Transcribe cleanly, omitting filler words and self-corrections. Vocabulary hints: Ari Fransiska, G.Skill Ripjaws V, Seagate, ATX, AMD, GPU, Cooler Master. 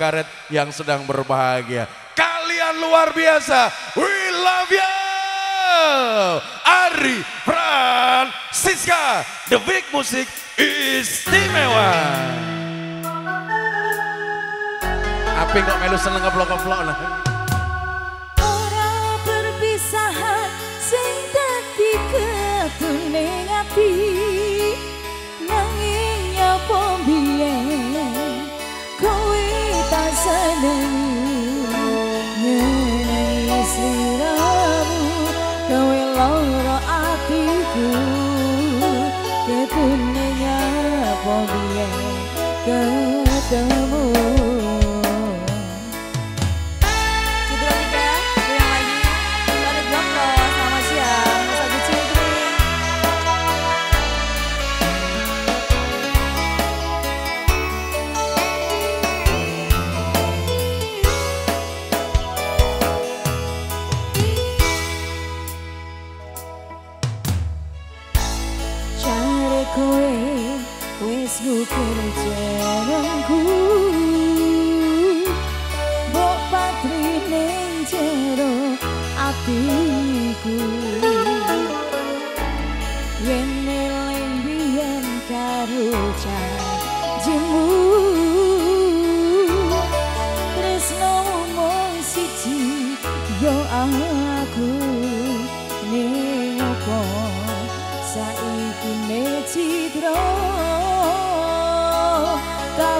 karet yang sedang berbahagia. Kalian luar biasa. We love you. Ari Fransiska, The Big Musik Istimewa. Apa kok melu seneng ngeplok-ngeplok lah. Ora perpisahan sing dadi ketune ati.